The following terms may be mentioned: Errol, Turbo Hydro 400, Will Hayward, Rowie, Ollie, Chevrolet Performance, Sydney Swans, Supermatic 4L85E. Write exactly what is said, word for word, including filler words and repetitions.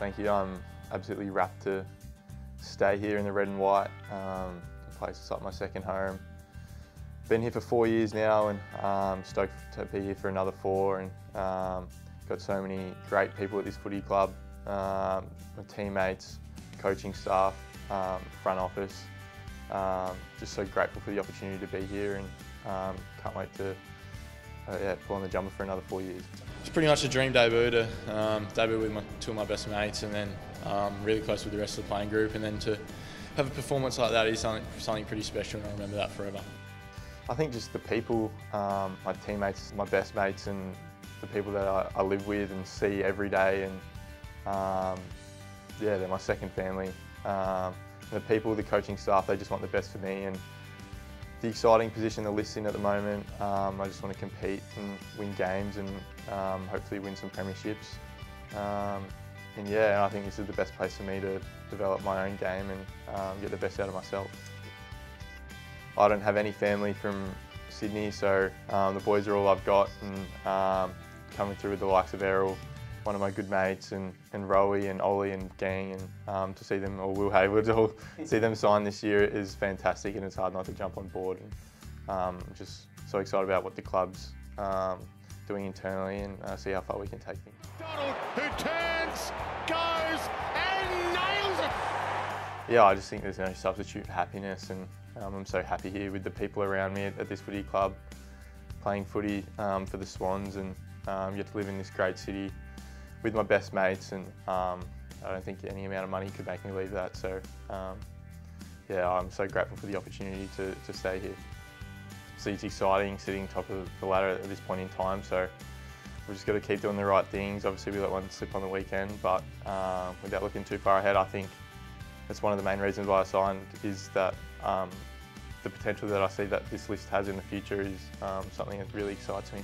Thank you. I'm absolutely rapt to stay here in the red and white. Um, the place is like my second home. Been here for four years now, and um, stoked to be here for another four. And um, got so many great people at this footy club. Um, my teammates, coaching staff, um, front office. Um, just so grateful for the opportunity to be here, and um, can't wait to uh, yeah, pull on the jumper for another four years. It's pretty much a dream debut to um, debut with my, two of my best mates, and then um, really close with the rest of the playing group, and then to have a performance like that is something, something pretty special, and I remember that forever. I think just the people, um, my teammates, my best mates, and the people that I, I live with and see every day, and um, yeah, they're my second family. Um, The people, the coaching staff, they just want the best for me, and the exciting position the list's in at the moment, um, I just want to compete and win games, and um, hopefully win some premierships. Um, and yeah, I think this is the best place for me to develop my own game and um, get the best out of myself. I don't have any family from Sydney, so um, the boys are all I've got, and um, coming through with the likes of Errol, one of my good mates, and, and Rowie and Ollie and gang, and um, to see them, or Will Hayward, all see them sign this year is fantastic, and it's hard not to jump on board. And um, I'm just so excited about what the club's um, doing internally, and uh, see how far we can take things. Donald, who turns, goes and nails it! Yeah, I just think there's no substitute for happiness, and um, I'm so happy here with the people around me at, at this footy club, playing footy um, for the Swans, and um, get to live in this great city with my best mates, and um, I don't think any amount of money could make me leave that. So um, yeah, I'm so grateful for the opportunity to, to stay here. So it's exciting sitting top of the ladder at this point in time, so we've just got to keep doing the right things. Obviously we let one slip on the weekend, but um, without looking too far ahead, I think that's one of the main reasons why I signed, is that um, the potential that I see that this list has in the future is um, something that really excites me.